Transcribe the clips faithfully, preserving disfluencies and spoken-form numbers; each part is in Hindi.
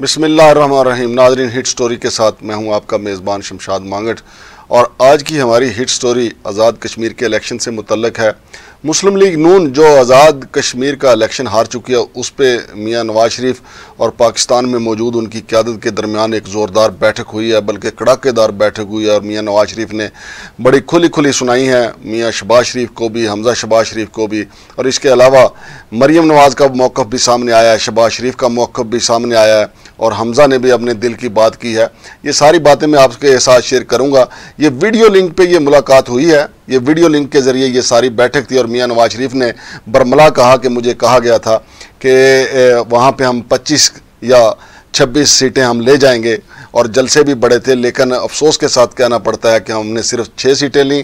बिस्मिल्लाहिर्रहमानिर्रहीम। नाज़रीन, हिट स्टोरी के साथ मैं हूं आपका मेज़बान शमशाद मांगट और आज की हमारी हिट स्टोरी आज़ाद कश्मीर के इलेक्शन से मुतल्लक है। मुस्लिम लीग नून जो आज़ाद कश्मीर का इलेक्शन हार चुकी है, उस पर मियां नवाज शरीफ और पाकिस्तान में मौजूद उनकी क़यादत के दरमियान एक ज़ोरदार बैठक हुई है, बल्कि कड़ाकेदार बैठक हुई है और मियां नवाज शरीफ ने बड़ी खुली खुली सुनाई है, मियां शहबाज शरीफ को भी, हमज़ा शहबाज शरीफ को भी। और इसके अलावा मरीम नवाज़ का मौक़िफ़ भी सामने आया है, शहबाज शरीफ का मौक़िफ़ भी सामने आया है और हमज़ा ने भी अपने दिल की बात की है। ये सारी बातें मैं आपके साथ शेयर करूँगा। ये वीडियो लिंक पे ये मुलाकात हुई है, ये वीडियो लिंक के ज़रिए ये सारी बैठक थी और मियां नवाज शरीफ ने बरमला कहा कि मुझे कहा गया था कि वहाँ पे हम पच्चीस या छब्बीस सीटें हम ले जाएंगे और जलसे भी बड़े थे, लेकिन अफसोस के साथ कहना पड़ता है कि हमने सिर्फ छः सीटें लीं।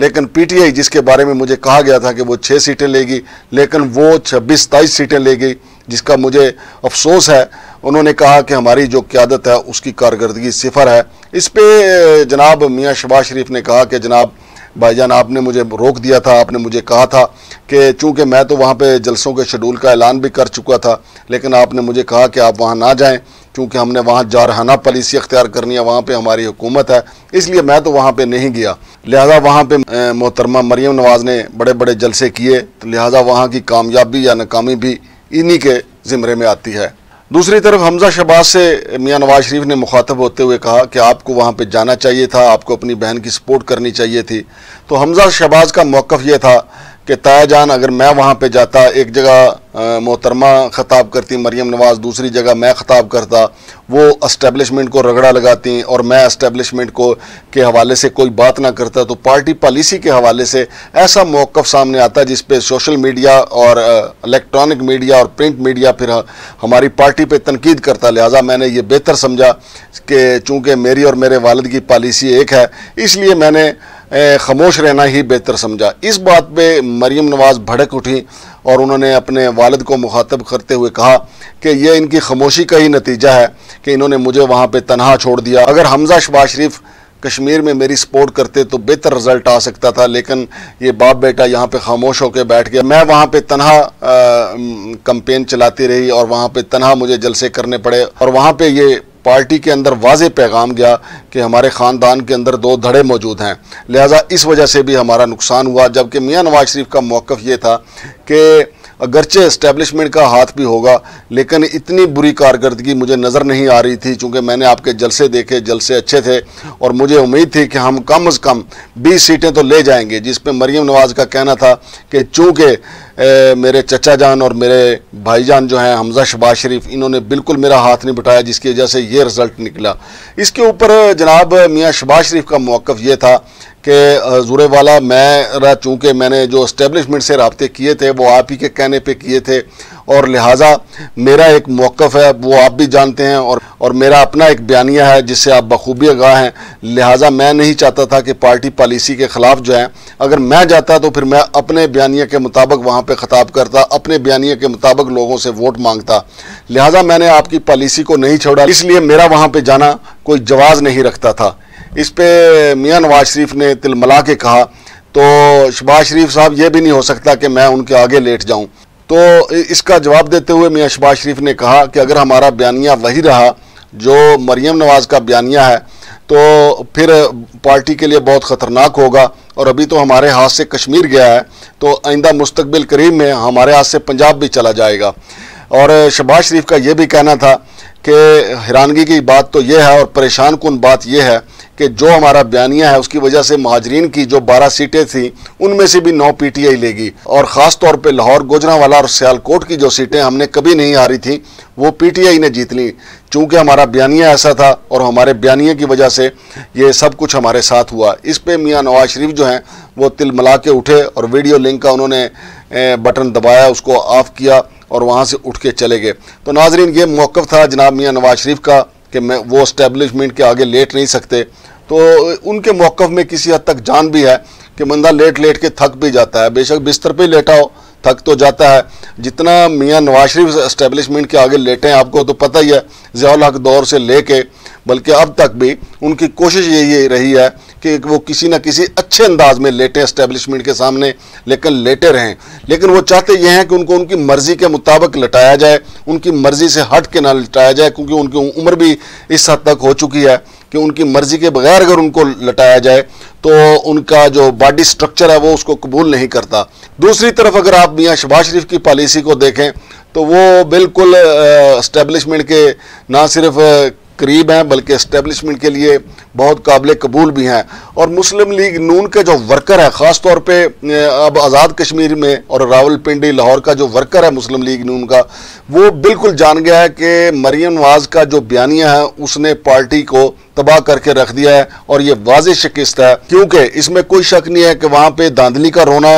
लेकिन पीटीआई जिसके बारे में मुझे कहा गया था कि वो छः सीटें लेगी, लेकिन वो छब्बीस सताईस सीटें ले गई, जिसका मुझे अफसोस है। उन्होंने कहा कि हमारी जो क़यादत है उसकी कारकर्दगी सिफर है। इस पर जनाब मियां शहबाज शरीफ ने कहा कि जनाब भाईजान, आपने मुझे रोक दिया था, आपने मुझे कहा था कि चूँकि मैं तो वहाँ पे जलसों के शेड्यूल का ऐलान भी कर चुका था, लेकिन आपने मुझे कहा कि आप वहाँ ना जाएं क्योंकि हमने वहाँ जारहाना पॉलिसी अख्तियार करनी है, वहाँ पे हमारी हुकूमत है, इसलिए मैं तो वहाँ पे नहीं गया। लिहाजा वहाँ पे मोहतरमा मरीम नवाज़ ने बड़े बड़े जलसे किए, तो लिहाजा वहाँ की कामयाबी या नाकामी भी इन्हीं के ज़िम्मे में आती है। दूसरी तरफ हमज़ा शहबाज से मियां नवाज शरीफ ने मुखातब होते हुए कहा कि आपको वहाँ पे जाना चाहिए था, आपको अपनी बहन की सपोर्ट करनी चाहिए थी। तो हमज़ा शहबाज का मौक़िफ़ ये था कि ताया जान, अगर मैं वहाँ पे जाता, एक जगह मोहतरमा ख़ताब करती मरीम नवाज़, दूसरी जगह मैं ख़ताब करता, वो इस्टेब्लिशमेंट को रगड़ा लगाती और मैं इस्टेब्लिशमेंट को के हवाले से कोई बात ना करता, तो पार्टी पॉलिसी के हवाले से ऐसा मौक़िफ़ सामने आता जिस पे सोशल मीडिया और इलेक्ट्रॉनिक मीडिया और प्रिंट मीडिया फिर हमारी पार्टी पे तनकीद करता। लिहाजा मैंने ये बेहतर समझा कि चूँकि मेरी और मेरे वालिद की पॉलिसी एक है, इसलिए मैंने ख़ामोश रहना ही बेहतर समझा। इस बात पे मरीम नवाज़ भड़क उठी और उन्होंने अपने वालिद को मुखातब करते हुए कहा कि यह इनकी खामोशी का ही नतीजा है कि इन्होंने मुझे वहाँ पे तनहा छोड़ दिया। अगर हमज़ा शहबाज शरीफ कश्मीर में मेरी सपोर्ट करते तो बेहतर रिज़ल्ट आ सकता था, लेकिन ये बाप बेटा यहाँ पे खामोश होकर बैठ गया। मैं वहाँ पे तनहा कम्पेन चलाती रही और वहाँ पे तनहा मुझे जलसे करने पड़े और वहाँ पे ये पार्टी के अंदर वाज़े पैगाम गया कि हमारे ख़ानदान के अंदर दो धड़े मौजूद हैं, लिहाजा इस वजह से भी हमारा नुकसान हुआ। जबकि मियां नवाज शरीफ का मौक़िफ़ ये था कि अगरचे इस्टेब्लिशमेंट का हाथ भी होगा, लेकिन इतनी बुरी कारकर्दगी मुझे नज़र नहीं आ रही थी, चूँकि मैंने आपके जलसे देखे, जलसे अच्छे थे और मुझे उम्मीद थी कि हम कम अज़ कम बीस सीटें तो ले जाएंगे। जिस पे मरीम नवाज़ का कहना था कि चूँकि मेरे चचा जान और मेरे भाईजान जो हैं हमज़ा शहबाज शरीफ, इन्होंने बिल्कुल मेरा हाथ नहीं बटाया, जिसकी वजह से ये रिज़ल्ट निकला। इसके ऊपर जनाब मियां शहबाज शरीफ का मौक़िफ़ ये था कि हजूरे वाला, मैं चूँकि मैंने जो इस्टेब्लिशमेंट से रबते किए थे वो आप ही के कहने पे किए थे और लिहाजा मेरा एक मौक़िफ़ है, वो आप भी जानते हैं, और और मेरा अपना एक बयानिया है जिससे आप बखूबी आगाह हैं। लिहाजा मैं नहीं चाहता था कि पार्टी पॉलिसी के ख़िलाफ़ जो है, अगर मैं जाता तो फिर मैं अपने बयानिया के मुताबिक वहाँ पे ख़िताब करता, अपने बयानिया के मुताबिक लोगों से वोट मांगता। लिहाजा मैंने आपकी पॉलिसी को नहीं छोड़ा, इसलिए मेरा वहाँ पर जाना कोई जवाज़ नहीं रखता था। इस पर मियां नवाज शरीफ ने तिलमिला के कहा तो शहबाज शरीफ साहब, ये भी नहीं हो सकता कि मैं उनके आगे लेट जाऊं। तो इसका जवाब देते हुए मियां शहबाज शरीफ ने कहा कि अगर हमारा बयानिया वही रहा जो मरीम नवाज़ का बयानिया है तो फिर पार्टी के लिए बहुत ख़तरनाक होगा और अभी तो हमारे हाथ से कश्मीर गया है, तो आइंदा मुस्तकबिल करीब में हमारे हाथ से पंजाब भी चला जाएगा। और शहबाज शरीफ का ये भी कहना था कि हैरानगी की बात तो यह है और परेशान कुन बात यह है कि जो हमारा बयानिया है उसकी वजह से महाजरीन की जो बारह सीटें थीं उनमें से भी नौ पीटीआई लेगी और ख़ास तौर पे लाहौर, गुजरांवाला और सियालकोट की जो सीटें हमने कभी नहीं हारी थीं वो पीटीआई ने जीत ली, चूँकि हमारा बयानिया ऐसा था और हमारे बयानिया की वजह से ये सब कुछ हमारे साथ हुआ। इस पर मियां नवाज शरीफ जो हैं वो तिलमिला के उठे और वीडियो लिंक का उन्होंने बटन दबाया, उसको ऑफ़ किया और वहाँ से उठ के चले गए। तो नाजरीन, ये मौक़िफ़ था जनाब मियां नवाज शरीफ का कि मैं वो इस्टेब्लिशमेंट के आगे लेट नहीं सकते। तो उनके मौक़िफ़ में किसी हद तक जान भी है कि बंदा लेट लेट के थक भी जाता है, बेशक बिस्तर पे लेटा हो थक तो जाता है। जितना मियां नवाज शरीफ इस्टेब्लिशमेंट के आगे लेटे हैं, आपको तो पता ही है, ज़ियाउल हक दौर से ले कर बल्कि अब तक भी उनकी कोशिश यही रही है कि वो किसी ना किसी अच्छे अंदाज में लेटे इस्टेब्लिशमेंट के सामने, लेकिन लेटे रहें। लेकिन वो चाहते यह हैं कि उनको उनकी मर्ज़ी के मुताबिक लटाया जाए, उनकी मर्ज़ी से हट के ना लटाया जाए, क्योंकि उनकी उम्र भी इस हद तक हो चुकी है कि उनकी मर्ज़ी के बगैर अगर उनको लटाया जाए तो उनका जो बॉडी स्ट्रक्चर है वो उसको कबूल नहीं करता। दूसरी तरफ अगर आप मियाँ शहबाज शरीफ की पॉलिसी को देखें तो वो बिल्कुल इस्टेब्लिशमेंट के ना सिर्फ करीब हैं बल्कि इस्टेब्लिशमेंट के लिए बहुत काबिल कबूल भी हैं। और मुस्लिम लीग नून के जो वर्कर हैं, ख़ास तौर पे अब आज़ाद कश्मीर में और रावलपिंडी लाहौर का जो वर्कर है मुस्लिम लीग नून का, वो बिल्कुल जान गया है कि मरियम नवाज़ का जो बयानिया है उसने पार्टी को तबाह करके रख दिया है और ये वाज़ेह शिकस्त है, क्योंकि इसमें कोई शक नहीं है कि वहाँ पे दांधली का रोना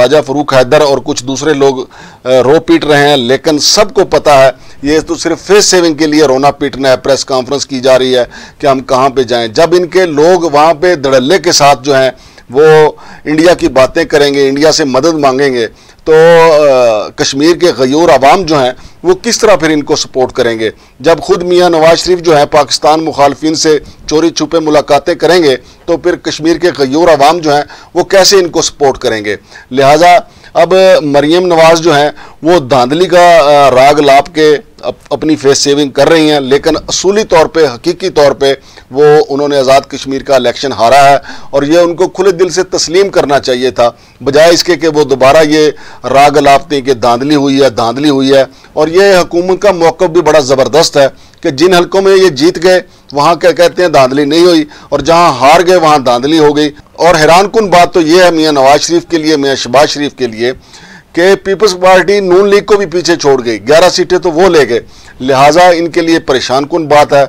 राजा फ़ारूक हैदर और कुछ दूसरे लोग रो पीट रहे हैं, लेकिन सबको पता है ये तो सिर्फ फेस सेविंग के लिए रोना पीटना है। प्रेस कॉन्फ्रेंस की जा रही है कि हम कहाँ पे जाएं, जब इनके लोग वहाँ पे धड़ल्ले के साथ जो हैं वो इंडिया की बातें करेंगे, इंडिया से मदद मांगेंगे, तो आ, कश्मीर के गयूर आवाम जो हैं वो किस तरह फिर इनको सपोर्ट करेंगे। जब ख़ुद मियाँ नवाज शरीफ जो है पाकिस्तान मुखालफिन से चोरी छुपे मुलाकातें करेंगे तो फिर कश्मीर के गयूर आवाम जो हैं वो कैसे इनको सपोर्ट करेंगे। लिहाजा अब मरियम नवाज़ जो हैं वो धांधली का राग लाप के अप, अपनी फेस सेविंग कर रही हैं, लेकिन असूली तौर पे, हकीकी तौर पे वो उन्होंने आज़ाद कश्मीर का इलेक्शन हारा है और ये उनको खुले दिल से तस्लीम करना चाहिए था, बजाय इसके कि वो दोबारा ये राग लापते कि धांधली हुई है धांधली हुई है। और ये हुकूमत का मौक़िफ़ भी बड़ा ज़बरदस्त है कि जिन हलकों में ये जीत गए वहाँ क्या कहते हैं धांधली नहीं हुई, और जहाँ हार गए वहाँ धांधली हो गई। और हैरान कुन बात तो ये है मियाँ नवाज शरीफ के लिए, मियाँ शहबाज शरीफ के लिए, कि पीपल्स पार्टी नून लीग को भी पीछे छोड़ गई, ग्यारह सीटें तो वो ले गए। लिहाजा इनके लिए परेशान कुन बात है।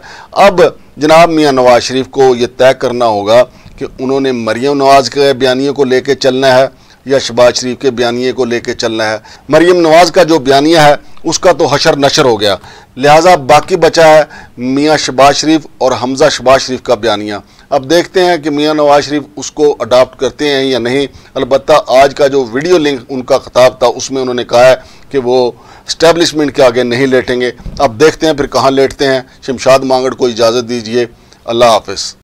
अब जनाब मियाँ नवाज शरीफ को ये तय करना होगा कि उन्होंने मरियम नवाज़ के बयानियों को लेकर चलना है या शहबाज शरीफ के बयानिए को लेकर चलना है। मरियम नवाज़ का जो बयानिया है उसका तो हशर नशर हो गया, लिहाजा बाकी बचा है मियाँ शहबाज शरीफ और हमज़ा शहबाज शरीफ का बयानिया। अब देखते हैं कि मियाँ नवाज शरीफ उसको अडाप्ट करते हैं या नहीं। अलबत्ता आज का जो वीडियो लिंक उनका खिताब था उसमें उन्होंने कहा है कि वो इस्टेब्लिशमेंट के आगे नहीं लेटेंगे। अब देखते हैं फिर कहाँ लेटते हैं। शमशाद मांगड़ को इजाज़त दीजिए, अल्लाह हाफिज़।